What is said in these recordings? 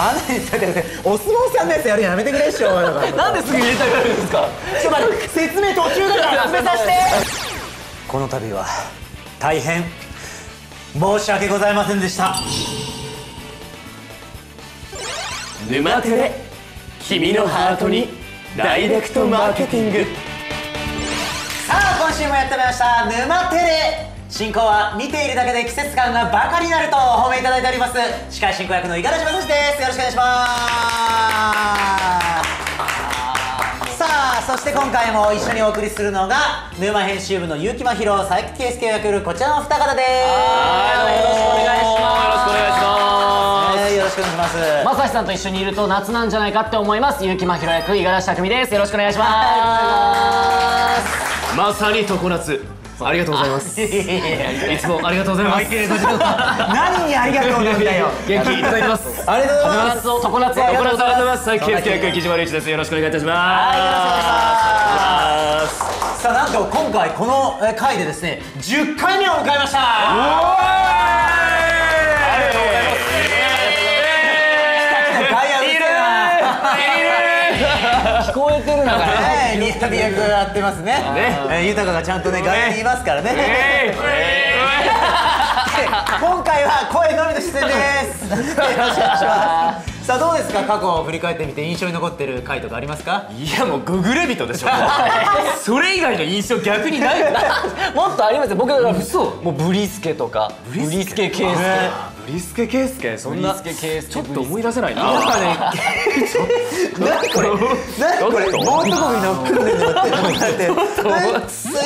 あなたにだってお相撲さんのやつやるのやめてくれっしょ。なんですぐ入れたがるんですか。ちょっと待って説明途中だから進めさせて。この度は大変申し訳ございませんでした。沼テレ、君のハートにダイレクトマーケティング。さあ今週もやってまいりました沼テレ。進行は見ているだけで季節感がバカになるとお褒めいただいております司会進行役の五十嵐正史です。よろしくお願いします。さあそして今回も一緒にお送りするのが沼編集部の結城真博、佐伯圭介を役るこちらの二方です。よろしくお願いします。正史さんと一緒にいると夏なんじゃないかって思います結城真博役五十嵐匠です。よろしくお願いします。まさに常夏、ありがとうございます。いつもありがとうございます。何にありがとうなんだよ。元気いただいてます。ありがとうございます。常夏、ありがとうございます。佐伯圭介役木島隆一です。よろしくお願いいたします。さあなんと今回この回でですね、10回目を迎えました。ありがとうございます。聞こえてるな。ニッタビ役やってますね。豊がちゃんとね外野にいますからね。今回は声のみの出演です。よろしくお願いします。さあどうですか、過去を振り返ってみて印象に残ってる回とかありますか？いやもうググレ人でしょ。それ以外の印象逆にない。もっとありますよ。僕だからもうブリスケとかブリスケケイスケ、そんなちょっと思い出せないな。なんかね、何これ、何これ、もう一組の黒で乗ってるのだって思い出せな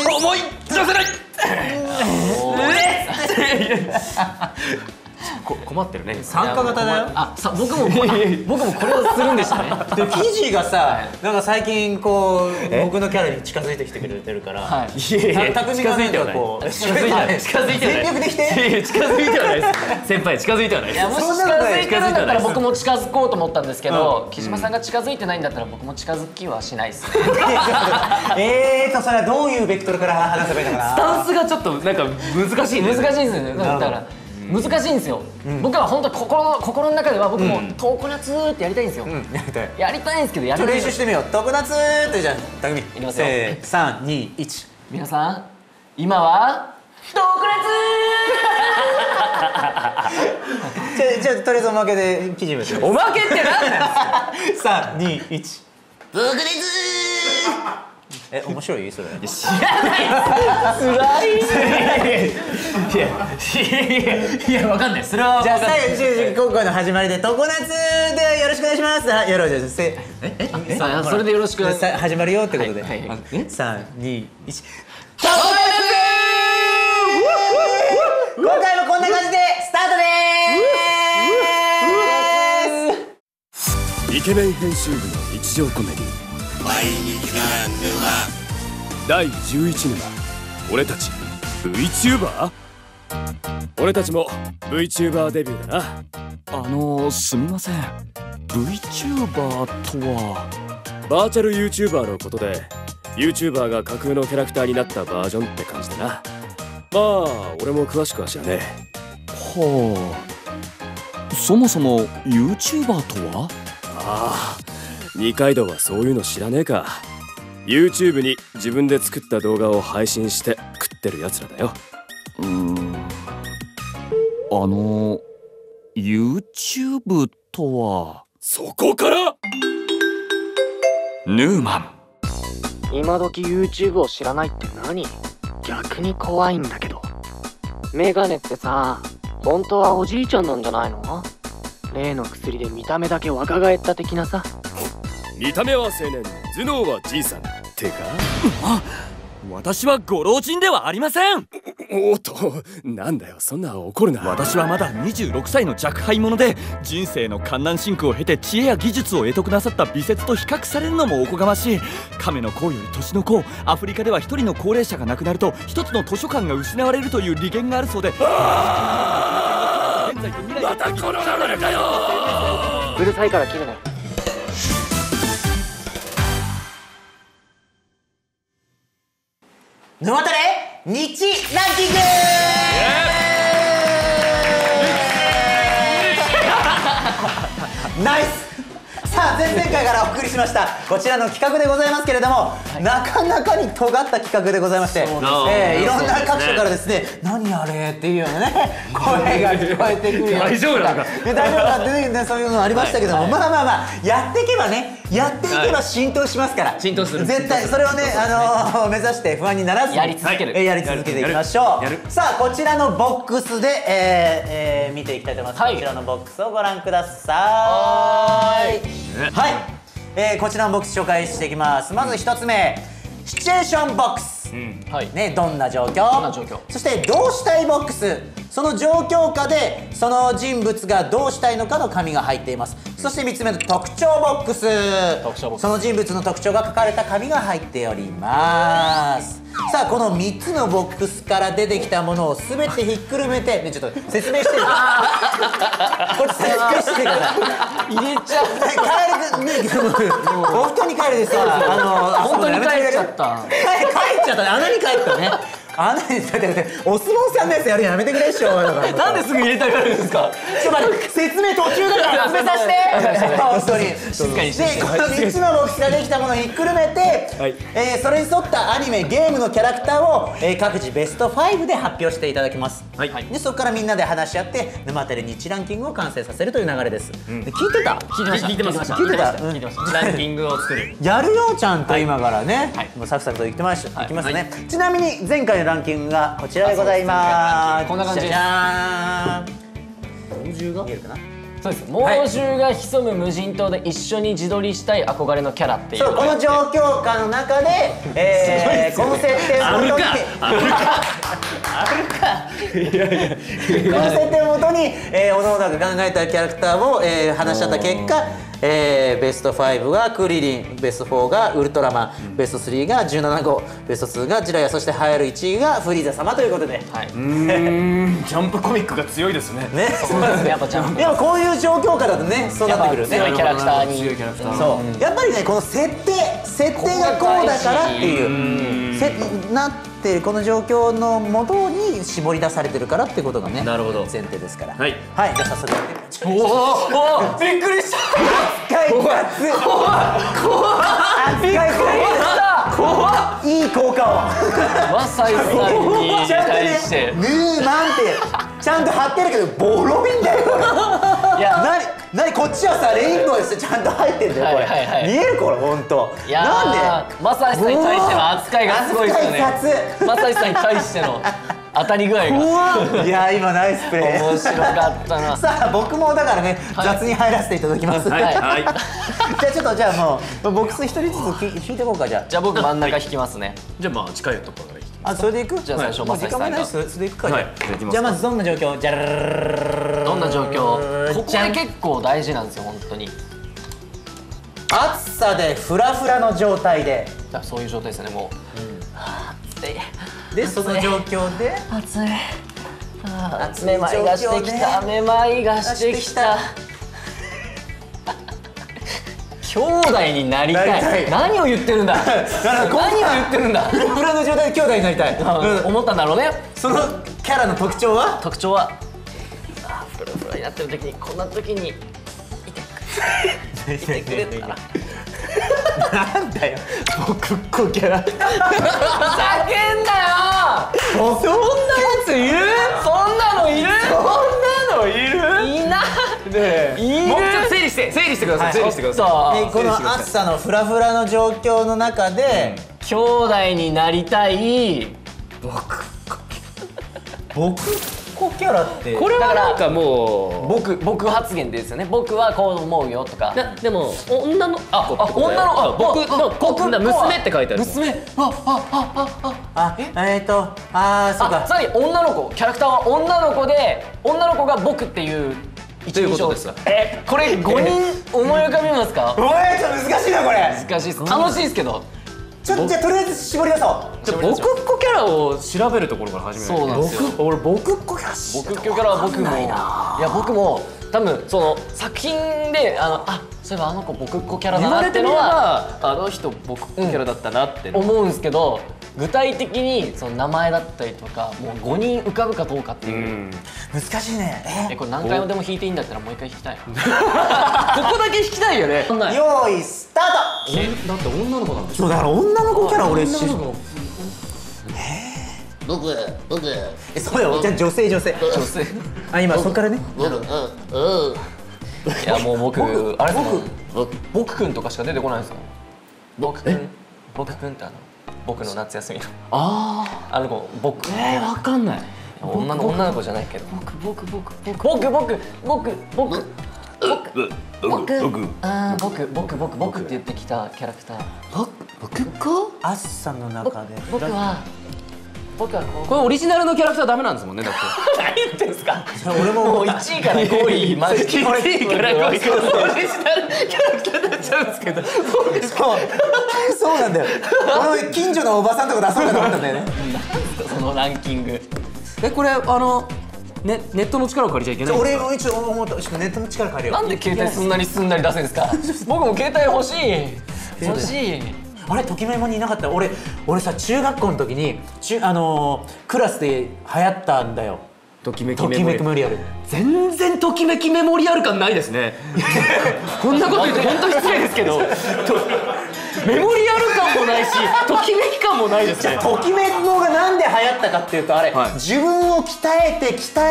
い。困ってるね。参加型だよ。あ、さ、僕もこれをするんでしたね。で、記事がさ、なんか最近こう僕のキャラに近づいてきてくれてるから、匠がなんかこう近づいてない。全力で来て。近づいてはないです。先輩近づいてはないです。もし近づいてるんだったら僕も近づこうと思ったんですけど、木島さんが近づいてないんだったら僕も近づきはしないです。それはどういうベクトルから話せばいいのかな。スタンスがちょっとなんか難しいですね。だから。難しいんですよ。僕は本当心の中では僕も「常夏」ってやりたいんですよ。やりたいんですけど、やりたい。練習してみよう。常夏ってじゃん。匠。いきますよ。3、2、1。皆さん今は常夏。じゃあとりあえずおまけで記事見て。おまけって何なんですか。3、2、1。常夏。面白い？それ知らないです。いやわかんない。それはじゃあ今回の始まりで常夏でよろしくお願いします。やろう。じゃあさあそれでよろしく始まるよってことで3、2、1。常夏。今回もこんな感じでスタートです。イケメン編集部の日常コメディ。毎日が沼。第11沼、俺たち VTuber？ 俺たちも VTuber デビューだな。すみません、 VTuber とはバーチャル YouTuber のことで、 YouTuber が架空のキャラクターになったバージョンって感じだな。まあ俺も詳しくは知らねえ。はあ、そもそも YouTuber とは？ああ、二階堂はそういうの知らねえか。 YouTube に自分で作った動画を配信して食ってるやつらだよ。YouTube とは。そこからヌーマン。今時 YouTube を知らないって何？逆に怖いんだけど。メガネってさ、本当はおじいちゃんなんじゃないの？例の薬で見た目だけ若返った的なさ。見た目は青年、頭脳はじいさんってか。私はご老人ではありません。おっと、なんだよ、そんな怒るな。私はまだ26歳の若輩者で、人生の艱難辛苦を経て知恵や技術を得得なさった美節と比較されるのもおこがましい。亀の甲より年の甲。アフリカでは一人の高齢者が亡くなると一つの図書館が失われるという利権があるそうで。またこの流れかよ。うるさいから切るな。沼テレ日ランキング。ナイス。さあ前々回からお送りしましたこちらの企画でございますけれども、はい、なかなかに尖った企画でございまして、いろんな各所からですね「何あれ?」っていうようなね声が聞こえてくるような大丈夫なのか大丈夫かっていうね、そういうのありましたけども、まあまあまあやっていけばね、やっていけば浸透しますから、浸透する、絶対それをね、目指して不安にならずにやり続ける、やり続けていきましょう。さあこちらのボックスで見ていきたいと思います。こちらのボックスをご覧ください。はい、こちらのボックス紹介していきます。まず一つ目、シチュエーションボックスね、どんな状況、そしてどうしたいボックス、その状況下でその人物がどうしたいのかの紙が入っています。そして3つ目の特徴ボックス、その人物の特徴が書かれた紙が入っております。さあこの3つのボックスから出てきたものを全てひっくるめて、ね、ちょっと説明してるこっち説明してください。入れちゃったカエル君ね、本当にカエルでさ、本当にカエルちゃった、帰っちゃったね、穴に帰ったね、あんなにだってお相撲さんのやつやるのやめてくれっしょ。なんですぐ入れたがるんですか。ちょっと待って、説明途中だから説明させて。本当に。で、この3つのボックスができたものをひっくるめて、それに沿ったアニメ、ゲームのキャラクターを各自ベスト5で発表していただきます。で、そこからみんなで話し合って沼テレ日ランキングを完成させるという流れです。聞いてた？聞いてました。聞いてた。ランキングを作る。やるよちゃんと今からね、もうサクサクといきますね。ちなみに前回のランキングがこちらでございます。こんな感じ。じゃーん。猛獣が見えるかな。そうです。猛獣が潜む無人島で一緒に自撮りしたい憧れのキャラっていう。そう、この状況下の中で、この設定をもとに、この設定をもとに、おのおのが考えたキャラクターを話し合った結果。ベスト5がクリリン、ベスト4がウルトラマン、ベスト3が17号、ベスト2がジラヤ、そして栄える1位がフリーザ様ということで、ジャンプコミックが強いですね。ね、そうですね、やっぱジャンプ。でもこういう状況下だとね、そうなってくるね。強いキャラクターに。強いキャラクター。そう、やっぱりね、この設定がこうだからっていうなってこの状況のもとに絞り出されてるからってことがね、なるほど、前提ですから。はい、はい、じゃあ早速。おお、びっくりした。扱い怖っ、怖っ、扱い怖っ、いい効果を。マサイさんに対して。ヌーマンってちゃんと貼ってるけどボロいんだよ。いや、なにこっちはさレインボーですよ、ちゃんと入ってんだよこれ。見えるこれ本当。なんでマサイさんに対しての扱いがすごいですね。マサイさんに対しての。当たり具合がいや今ナイスプレー面白かったな。さあ僕もだからね、雑に入らせていただきます。じゃあちょっと、じゃあもうボックス一人ずつ引いていこうか。じゃあ僕真ん中引きますね。じゃあまあ近いところから引きます。あ、それでいく。じゃあ最初マサイさんがそれでいくか。じゃあまずどんな状況、じゃどんな状況、ここで結構大事なんですよ本当に。暑さでフラフラの状態で、そういう状態ですね、もう暑いで、その状況で暑い、めまいがしてきた、めまいがしてきた、兄弟になりたい、何を言ってるんだ、フラフラの状態で兄弟になりたい思ったんだろうね。そのキャラの特徴は、フラフラになってる時に、こんな時にいてくれたら、なんだよ、僕っ子キャラ。ふざけんなよ。そんなやついる？そんなのいる？いない。もうちょっと整理してください。この暑さのフラフラの状況の中で兄弟になりたい僕。キャラってこれはなんかもう僕発言ですよね。僕はこう思うよとか。でも女の僕の娘って書いてある。娘、そうか、さらに女の子、キャラクターは女の子で、女の子が僕っていう一人称ですか。これ5人思い浮かびますか。ちょっと難しいなこれ。難しいです。楽しいですけど、ちょっとじゃあとりあえず絞り出そう。僕っ子キャラを調べるところから始める。そうなんですよ、俺僕っ子キャラ知ってる。僕っ子キャラは僕も、いや僕も多分その作品でそういえばあの子僕っ子キャラだなってのは、あの人僕っ子キャラだったなって思うんですけど、具体的にその名前だったりとかもう5人浮かぶかどうかっていう。難しいね。これ何回もでも弾いていいんだったらもう一回弾きたいな。ここだけ弾きたいよね。用意スタート。だって女の子なんでしょ。そうだから女の子キャラ俺知る。僕そうよ。じゃあ女性あ今そっからね。いやもう僕あれ僕くんとかしか出てこないんですよ。僕くんって僕の夏休みのあの子僕わかんない。女の子じゃないけど僕って言ってきたキャラクターあっさんの中で僕はこれオリジナルのキャラクターダメなんですもんね。だってないんですか。俺も1位から5位マジで1位から5位オリジナルキャラクターになっちゃうんですけど。そうなんだよ。俺近所のおばさんとか出そうかと思ったんだよね。そのランキングこれネットの力を借りちゃいけないんですか。俺も一応思った。ネットの力借りよう。なんで携帯すんなり出せんですか。僕も携帯欲しい。あれときめもにいなかった。俺さ中学校の時にクラスで流行ったんだよときめきメモリアル。全然ときめきメモリアル感ないですね。こんなこと言って本当失礼ですけどメモリアル感もないしときめき感もないですね。ときめもがなんで流行ったかっていうとあれ自分を鍛え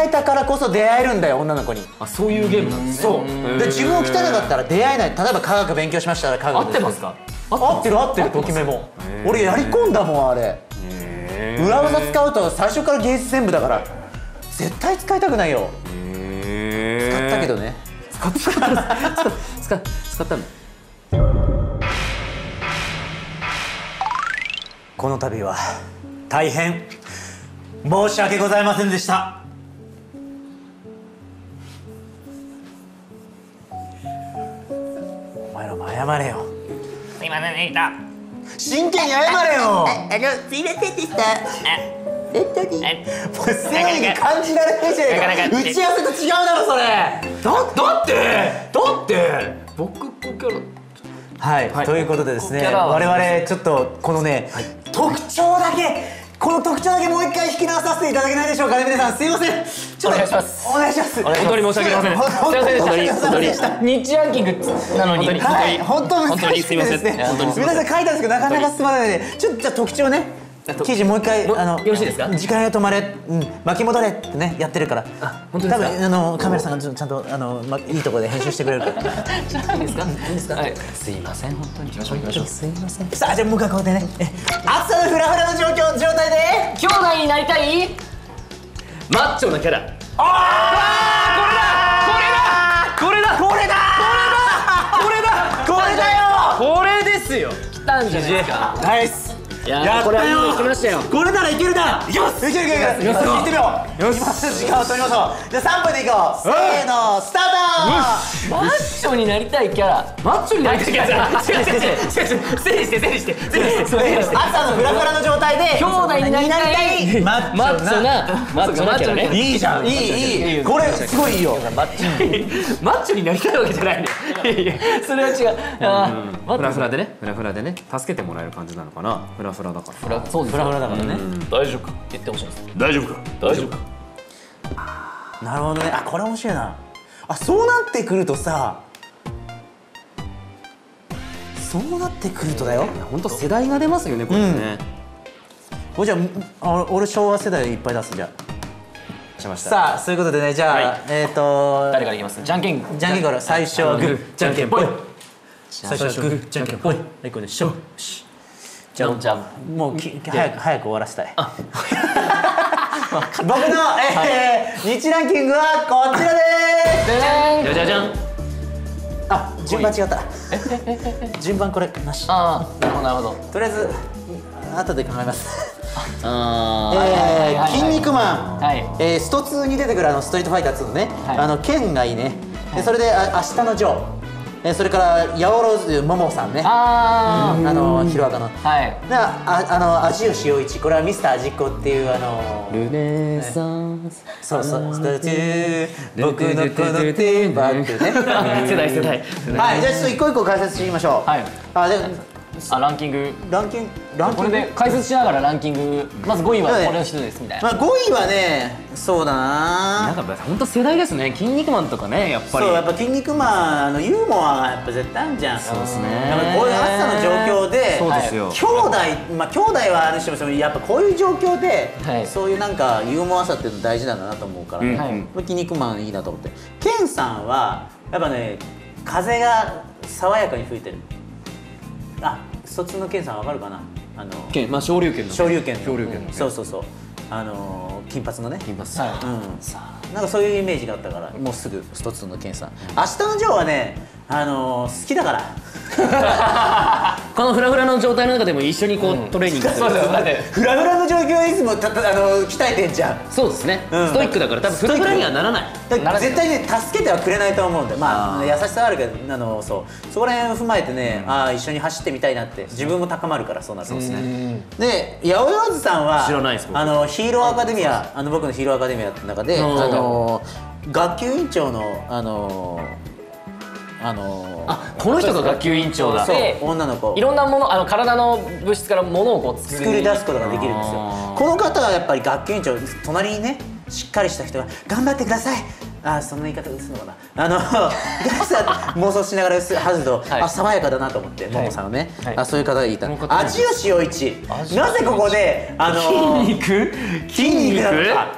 たからこそ出会えるんだよ女の子に。あそういうゲームなんですね。そうで自分を鍛えなかったら出会えない。例えば科学勉強しましたら科学。合ってますか。合ってるときめも俺やり込んだもん。あれ裏技使うと最初から芸術全部だから絶対使いたくないよ。使ったけどね。使ったの。この度は大変申し訳ございませんでした。お前らも謝れよ。すいませんでした。真剣に謝れよ。すいませんでした。もう正義感じられないじゃないか。打ち合わせと違うだろそれ。だって僕キャラはいということでですね我々ちょっとこのねこの特徴だけもう一回引き直させていただけないでしょうかね。皆さんすいません。ちょっとお願いします。本当に申し訳ありませんでした。日ランキングなのに本当にすいません。皆さん書いたんですけどなかなか進まないのでちょっとじゃあ特徴ね記事もう一回よろしいですか。時間が止まれ巻き戻れってねやってるから多分カメラさんがちゃんといいところで編集してくれるからすいません本当にすいません。さあじゃあ向こうでね暑さのフラフラの状態で兄弟になりたいマッチョなキャラ。あーこれですよ。来たんじゃないですか。ナイスやったよ。これならいけるな。いきます。いける。行ってみよう。よし。時間を取りましょう。じゃあ3分でいこう。せーのスタート。マッチョになりたいキャラ。マッチョになりたいキャラ。整理して。朝のフラフラの状態で兄弟になりたいマッチョなね。いいじゃん。いい。これすごいいいよ。マッチョになりたいわけじゃないね。それは違う。フラフラでね助けてもらえる感じなのかな。フラフラだからね。大丈夫か言ってほしいです。大丈夫か。なるほどね。あこれ面白いな。あそうなってくるとさだよ。本当世代が出ますよねこれね。これじゃあ俺昭和世代いっぱい出すじゃん。さあそういうことでねじゃあ誰からいきます？じゃんけんから最初グーじゃんけんぽい。最初グーじゃんけんぽい。はいこれでしょ。もう早く終わらせたい。僕の日ランキングはこちらです。じゃん。あ順番違った。順番これなし。ああなるほど。とりあえず後で考えます。筋肉マンスト2に出てくるストリートファイター2のね剣がいいね。それで明日のジョーそれからヤオロズモモさんね。ヒロアカの味吉陽一これはミスター味っ子っていうルネサンス僕のこのテーマっていうね世代。はいじゃあちょっと一個一個解説していきましょう。あ、ランキング、これで解説しながらランキング、まず5位はこれの人ですみたいな。まあ5位はね、そうだな、なんか本当世代ですね、筋肉マンとかね、やっぱりそう、やっぱ筋肉マンのユーモアがやっぱ絶対あるじゃん。そうですね、やっぱこういう暑さの状況で、そうですよ、兄弟はある人もやっぱこういう状況でそういうなんかユーモアさっていうの大事なんだなと思うから、筋肉マンいいなと思って。ケンさんはやっぱね、風が爽やかに吹いてる。あ、卒のケンさんわかるかな。まあ、昇竜拳の。そうそうそう。金髪のね。金髪。うん。なんかそういうイメージがあったから、もうすぐ卒のケンさん。明日のジョーはね、好きだから。このフラフラの状態の中でも一緒にこうトレーニングする。だってフラフラの状況いつも鍛えてんじゃん。そうですね。ストイックだから多分フラフラにはならない。絶対ね、助けてはくれないと思うんで、まあ優しさはあるけど、そう、そこら辺を踏まえてね、ああ一緒に走ってみたいなって自分も高まるから、そうなるんですね。で、八百万さんはヒーローアカデミア、僕のヒーローアカデミアの中で学級委員長のあ、この人が学級委員長だ。女の子、いろんなもの、体の物質からものをこう作り出すことができるんですよ。この方はやっぱり学級委員長、隣にねしっかりした人が「頑張ってください」、あ、そんな言い方うつのかな、妄想しながらはずと、あ、爽やかだなと思って、ももさんのね、そういう方がいた。味吉陽一、なぜここで筋肉なのか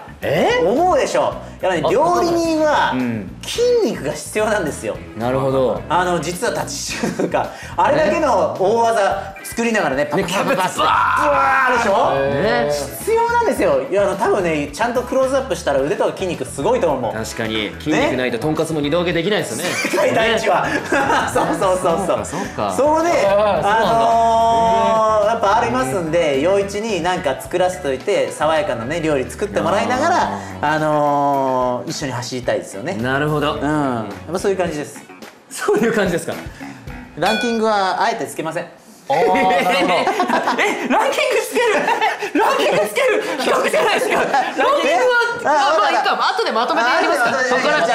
思うでしょう。やはり料理人は筋肉が必要なんですよ。なるほど。実は立ちシューとかあれだけの大技作りながらね、パクパクパスブワーでしょ、必要なんですよ。いや、多分ね、ちゃんとクローズアップしたら腕とか筋肉すごいと思う。確かに筋肉ないととんかつも二度揚げできないですよね、世界第一は。そうそう、それでやっぱありますんで、陽一に何か作らせておいて爽やかなね料理作ってもらいながら一緒に走りたいですよね。なるほど。やっぱそういう感じです。そういう感じですか。ランキングはあえてつけません。え、ランキングつける。ランキングつける。企画じゃないですか。ランキングはまあいいか。後でまとめてやりますから。そこからじ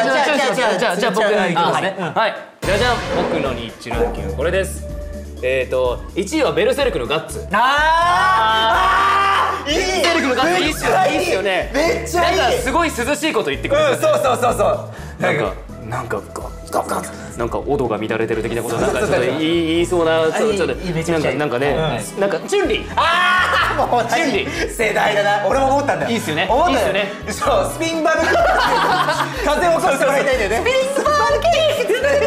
ゃあ僕のいきますね。はい。じゃじゃん、僕のニッチランキングこれです。1位はベルセルクのガッツ。ベルセルクのガッツいいっすよね。いいっすよね。めっちゃいい。なんかすごい涼しいこと言ってくれる。そうそう。なんかなんか音が乱れてる的なことなんかちょっと言いそうな、なんかね、なんか準備、もう準備世代だな。俺も思ったんだよ。いいっすよね。思ったよね。そう、スピンバルキー風を起こしてもらいたいんだよね。スピンバルキー好きだね。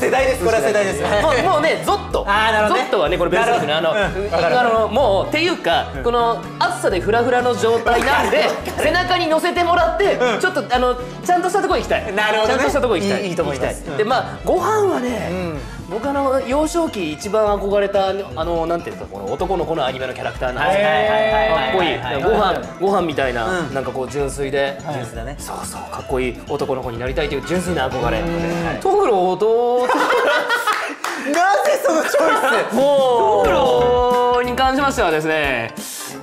世代です、これは世代です。もうね、ゾッとゾッとはね、これベルセルクのもうっていうか、この暑さでフラフラの状態なんで背中に乗せてもらって、ちょっとちゃんとしたとこ行きたい。なるほどね。ちゃんとしたとこ行きたい。いいと思います。で、まあご飯はね、僕幼少期一番憧れたなんていうか、この男の子のアニメのキャラクターなんですけど、かっこいいご飯みたいな、なんかこう純粋で、そうそう、かっこいい男の子になりたいという純粋な憧れ。トグロどうなぜそのチョイス。もうトグロに関しましてはですね、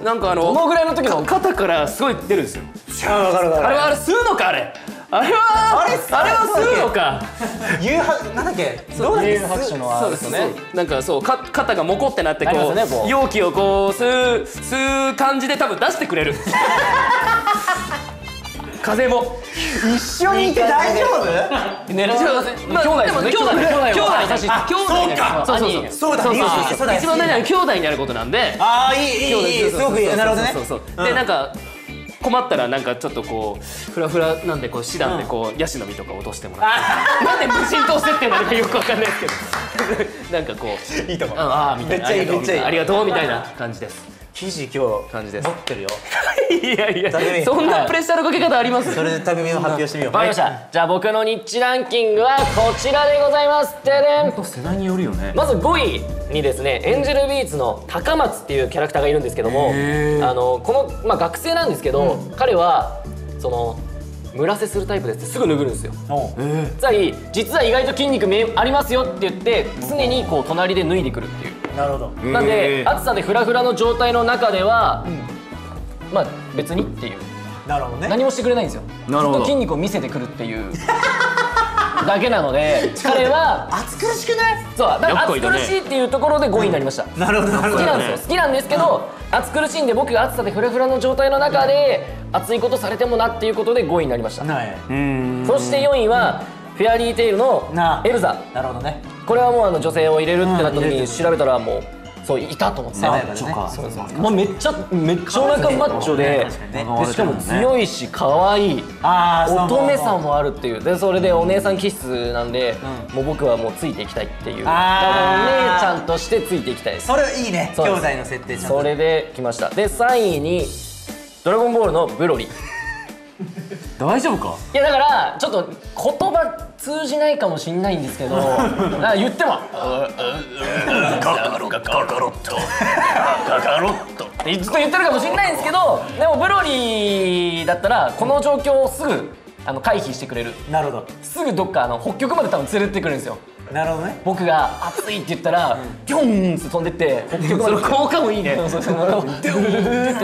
なんかこのぐらいの時の肩からすごい出るんですよ。あれはあれ吸うのか、あれは吸うのか。誘発なんだっけ。誘発のそうですね。なんかそう、肩がモコってなってこう容器をこう吸う感じで多分出してくれる。風も一緒にいて大丈夫？ね、まあ兄弟、そうだ、一番大事な兄弟になることなんで。ああ、いい、すごくいい。なるほどね。で、なんか困ったら、なんかちょっとこうフラフラなんで、こう師団でこうヤシの実とか落としてもらって、なんで無人島設定なのかよくわかんないですけど、なんかこういいとこ、ああみたいな、ありがとうみたいな感じです。生地今日感じです。持ってるよ。いやいや、そんなプレッシャーのかけ方あります。それで匠を発表してみよう。わかりました。じゃあ僕のニッチランキングはこちらでございます。でね。本当世代によるよね。まず5位にですね、エンジェルビーツの高松っていうキャラクターがいるんですけども、このまあ学生なんですけど、彼はそのムラセするタイプですってすぐ脱ぐんですよ。つまり実は意外と筋肉ありますよって言って常にこう隣で脱いでくるっていう。なるほど。なんで暑さでフラフラの状態の中では、まあ別にっていう。なるほどね。何もしてくれないんですよ。ずっと筋肉を見せてくるっていう。だけなので彼は暑苦しくない？そう、だから暑苦しいっていうところで5位になりました。なるほどなるほど。好きなんですよ、好きなんですけど暑苦しいんで、僕が暑さでフラフラの状態の中で暑いことされてもなっていうことで5位になりました。そして4位はフェアリーテイルのエルザ。なるほどね。これはもう女性を入れるってなった時に調べたらもうそういたと思って。めっちゃお腹マッチョで、しかも強いし可愛い、乙女さもあるっていう。でそれでお姉さん気質なんで、もう僕はもうついていきたいっていう。だから姉ちゃんとしてついていきたいです。それいいね。兄弟の設定。それで来ました。で3位にドラゴンボールのブロリ。大丈夫か？いやだからちょっと言葉通じないかもしんないんですけど、言っても「カカロット」ってずっと言ってるかもしんないんですけど、でもブロリーだったらこの状況をすぐ回避してくれる。なるほど。すぐどっか北極まで多分連れてくるんですよ。なるほどね。僕が暑いって言ったらピョンって飛んでって北極まで、効果もいいねって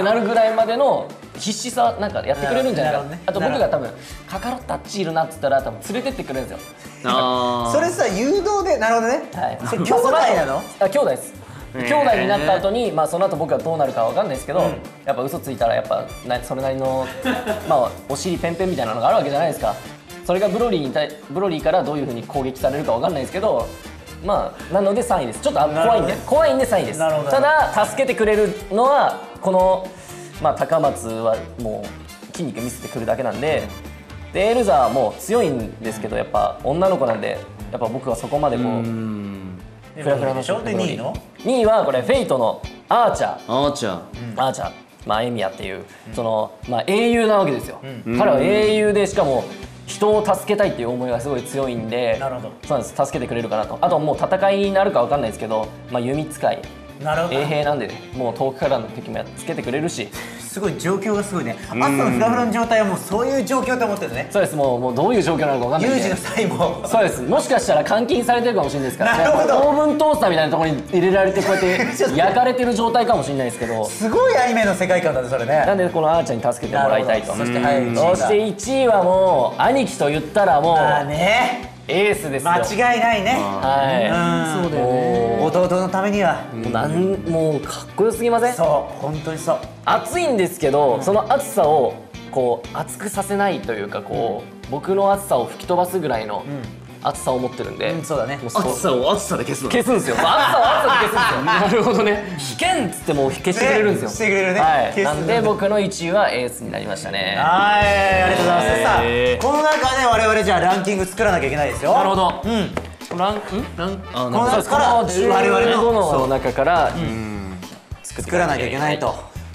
なるぐらいまでの必死さなんかやってくれるんじゃないか。あと僕が多分カカロットあっちいるなっつったら多分連れてってくれるんですよ。それさ誘導で。なるほどね。それ兄弟なの？兄弟です。兄弟になった後にその後僕はどうなるかわかんないですけど、やっぱ嘘ついたらやっぱそれなりのお尻ペンペンみたいなのがあるわけじゃないですか。それがブロリーからどういうふうに攻撃されるかわかんないですけど、なので3位です。ちょっと怖いんで3位です。ただ助けてくれるのはこの高松はもう筋肉見せてくるだけなんで、でエルザはもう強いんですけど、やっぱ女の子なんで、やっぱ僕はそこまでこうフラフラの勝負で。2位はこれフェイトのアーチャー。アーチャーエミヤっていうその英雄なわけですよ。彼は英雄で、しかも人を助けたいっていう思いがすごい強いんで、そうなんです、助けてくれるかなと。あともう戦いになるかわかんないですけど、弓使い衛兵なんで、もう遠くからの敵もやっつけてくれるし、すごい状況がすごいね。朝のフラフラの状態はもうそういう状況と思ってるね。そうです。もうどういう状況なのかわかんないんで、有事の際もそうです。もしかしたら監禁されてるかもしれないですからね。オーブントースターみたいなところに入れられてこうやって焼かれてる状態かもしれないですけど、すごいアニメの世界観だねそれね。なんでこのあーちゃんに助けてもらいたいと。そして1位はもう兄貴と言ったらもうエースですよ。間違いないね。はい、そうだよね。弟のためにはもうかっこよすぎません？そう、本当にそう。暑いんですけど、その暑さをこう熱くさせないというか、こう僕の暑さを吹き飛ばすぐらいの暑さを持ってるんで、そうだね。暑さを暑さで消すの。消すんですよ。暑さを暑さで消すんですよ。なるほどね。危険っつっても消してくれるんですよ。してくれるね。はい。なんで僕の1位はエースになりましたね。はい、ありがとうございます。さあ、この中で我々じゃあランキング作らなきゃいけないですよ。なるほど。うん。この中から15の中から作らなきゃいけないと。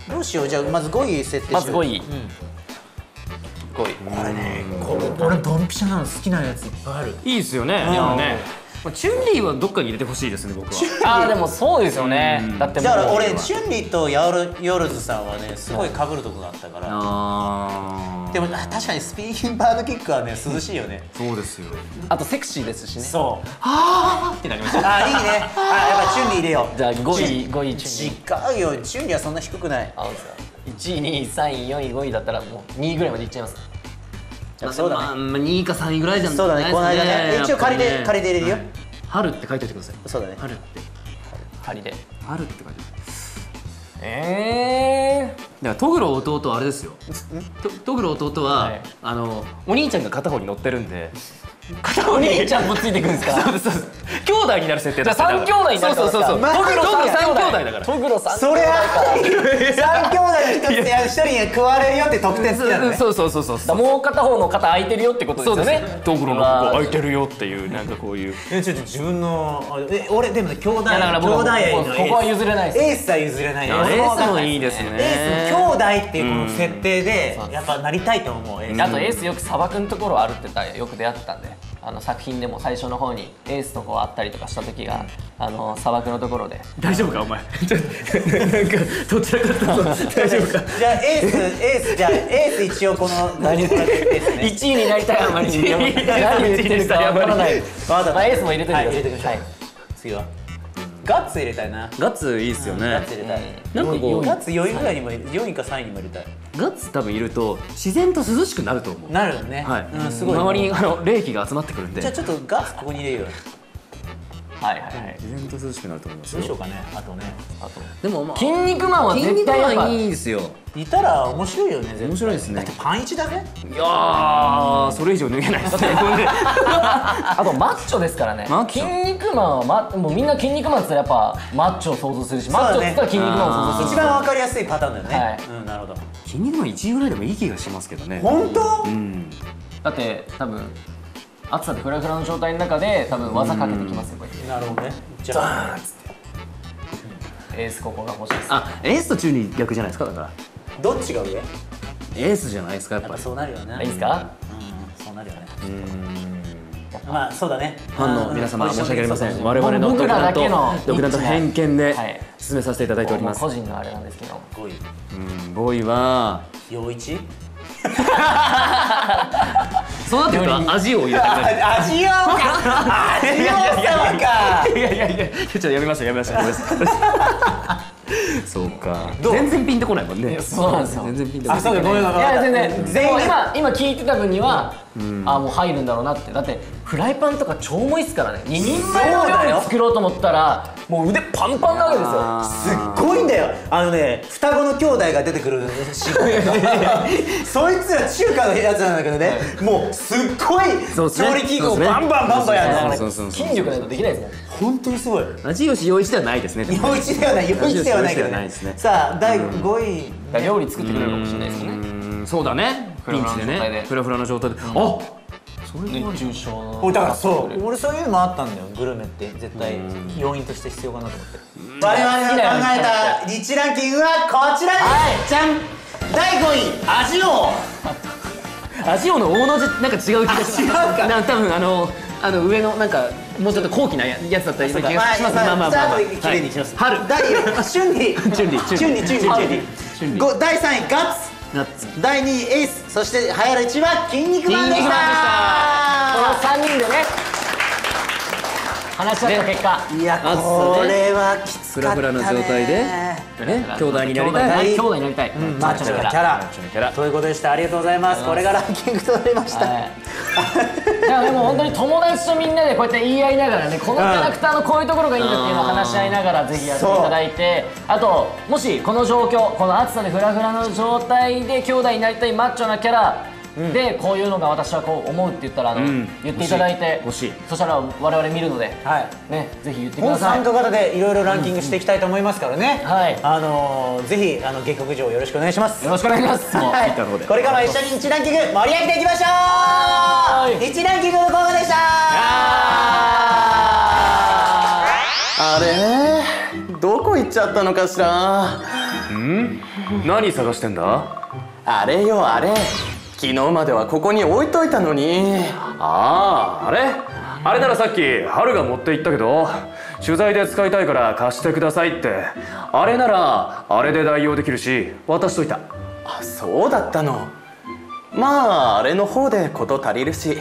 どうしよう。じゃあまず5位設定しよう。まず5位。これね、俺ドンピシャなの好きなやついっぱいある。いいですよね。チュンリーはどっかに入れてほしいですね僕は。でもそうですよね。だってだから俺チュンリーとヨルズさんはねすごい被るとこがあったから。でも確かにスピンバードキックはね涼しいよね。そうですよ。あとセクシーですしね。そう、あーってなりました。あーいいね。あ、やっぱチュンリー入れよう。じゃあ5位チュンリー。違うよ、チュンリーはそんな低くない。1位2位3位4位5位だったらもう2位ぐらいまでいっちゃいます。そうだね。2位か3位ぐらいじゃん。そうだね。この間ね。一応仮で入れるよ。春って書いておいてください。そうだね。春って仮で。春って書いておいて。だからトグロ弟はあれですよ。トグロ弟はお兄ちゃんが片方に乗ってるんで。片方にお兄ちゃんもついてくるんですか。そうです。兄弟になる設定だ。じゃあ3兄弟になる。そうそうそう。トグロ3兄弟だから。トグロ3兄弟。それは3兄弟。一人に食われるよって特典つけたのね。そうそうそうそう。もう片方の肩空いてるよってことですよね。ドグロのここ空いてるよっていうなんかこういう。ちょっと自分の俺でも兄弟愛のここは譲れないです。エースは譲れない。エースもいいですね。エース兄弟っていうこの設定でやっぱなりたいと思う。あとエースよく砂漠のところを歩ってたよく出会ってたんで、作品でも最初の方にエースとこう会ったりとかした時が砂漠のところで。大丈夫かお前。なんかどちらかと大丈夫か。じゃあエースじゃあエース一応この1位になりたい。あまり何言ってるかわからない。エースも入れてください。次はガッツ入れたいな。ガッツいいっすよね。ガッツ入れたい。なんかこうガッツ4位ぐらいにも4位か3位にも入れたい。ガッツ多分いると自然と涼しくなると思う。なるよね。はい。すごい。周りに冷気が集まってくるんで。じゃあちょっとガッツここに入れよう。はいはいはい。自然と涼しくなると思います。どうしようかね。あとね。あと。でも筋肉マンは絶対いいですよ。いたら面白いよね。面白いですね。だってパンイチだね。いやそれ以上脱げないですね。あとマッチョですからね。筋肉マンはもうみんな筋肉マンってやっぱマッチョを想像するし、マッチョって筋肉マンを想像する。一番わかりやすいパターンだよね。うん、なるほど。筋肉マン1位ぐらいでもいい気がしますけどね。本当？うん。だって多分。暑さでフラフラの状態の中で多分技かけてきますよ、こうやって。なるほどね。じゃあっつってエースここが欲しいです。あ、エースと中に逆じゃないですか。だからどっちが上？エースじゃないですか、やっぱり。そうなるよね。いいですか？うん、そうなるよね。まあそうだね。ファンの皆様申し訳ありません。我々の独断と偏見で進めさせていただいております。個人のあれなんですけど、5位5位は陽一。そうなってくると味を入れたくなる。味をか、味をか。いやいやいや、ちょっとやめましたやめました。そうか。全然ピンとこないもんね。そうなんですよ。全然ピンとこない。あ、そうだごめんなさい。いや全然。もう今聞いてた分には、あもう入るんだろうなって。だってフライパンとか超重いっすからね。2人前の料理作ろうと思ったら、もう腕パンパンなわけですよ。すっごいんだよ。あのね、双子の兄弟が出てくるシーン。そいつら中華のやつなんだけどね。もうすっごい調理器具をバンバンバンバンやる。筋力ないとできないですね。本当にすごい。味吉陽一ではないですね。陽一ではない。陽一ではないけどね。さあ第5位。料理作ってくれるかもしれないですね。そうだね。ピンチでね。フラフラの状態で。あ。熱中症。俺だからそう。俺そういうのもあったんだよ。グルメって絶対要因として必要かなと思って。我々が考えたリッチランキングはこちらです。じゃん。第5位味王。味王の王の字なんか違う気がする。違うか。多分あの上のなんかもうちょっと高貴なやつだったりする気がします。まあまあまあ。綺麗にします。春。第4位春里。第3位ガッツ。第2位エース、そして栄えある1位は筋肉マンでした。この3人でね話し合った結果、いやこれはきつかったね。フラフラの状態で兄弟になりたい、兄弟になりたい、マッチョのキャラということでした。ありがとうございます。これがランキングとなりました。でも本当に友達とみんなでこうやって言い合いながらね、このキャラクターのこういうところがいいんだっていうのを話し合いながらぜひやっていただいて、あともしこの状況、この暑さでフラフラの状態で兄弟になりたいマッチョなキャラでこういうのが私はこう思うって言ったら言っていただいて、そしたら我々見るのでね、ぜひ言ってください。この参加型でいろいろランキングしていきたいと思いますからね。ぜひ下克上よろしくお願いします。よろしくお願いします。これからも一緒に1ランキング盛り上げていきましょう。1ランキングのコーナーでした。あれね、どこ行っちゃったのかしら。ん？何探してんだ？あれよあれ、昨日まではここに置いといたのに。ああ、あれ？あれならさっき春が持って行ったけど、取材で使いたいから貸してくださいって。あれならあれで代用できるし渡しといた。あ、そうだったの。まああれの方で事足りるし、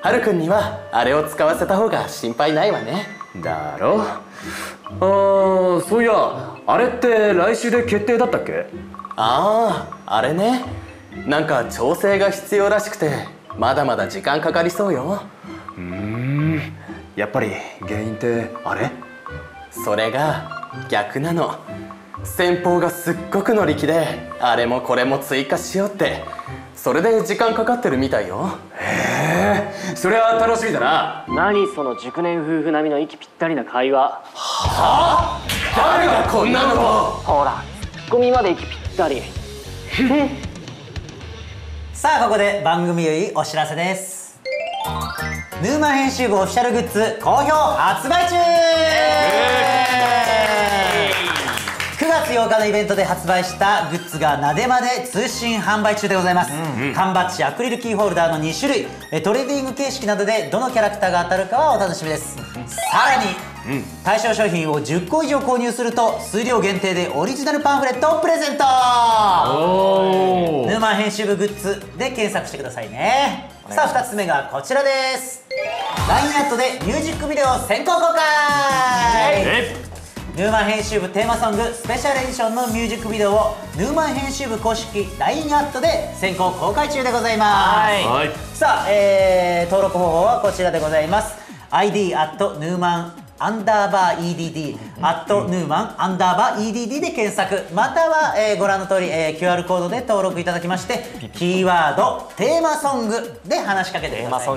春くんにはあれを使わせた方が心配ないわね。だろ？ああ、そういやあれって来週で決定だったっけ？ああ、あれね、なんか調整が必要らしくてまだまだ時間かかりそうよ。うーん、やっぱり原因ってあれ？それが逆なの。先方がすっごく乗り気であれもこれも追加しようって、それで時間かかってるみたいよ。へえ、それは楽しみだな。何その熟年夫婦並みの息ぴったりな会話。はあ？誰がこんなの？ほら、ツッコミまで息ぴったり。さあ、ここで番組よりお知らせです。ヌーマン編集部オフィシャルグッズ好評発売中。9月8日のイベントで発売したグッズがなでまで通信販売中でございます。缶バッジ、アクリルキーホルダーの2種類、トレーディング形式などでどのキャラクターが当たるかはお楽しみです。さらに対象商品を10個以上購入すると数量限定でオリジナルパンフレットをプレゼント。ヌーマン編集部グッズで検索してくださいね。さあ、2つ目がこちらです。 LINE アットでミュージックビデオ先行公開。ヌーマン編集部テーマソングスペシャルエディションのミュージックビデオをヌーマン編集部公式 LINE アットで先行公開中でございます。はい、さあ、登録方法はこちらでございます。 id@numan_EDD @numan_EDD で検索、または、ご覧の通り、QR コードで登録いただきまして、キーワードテーマソングで話しかけてください。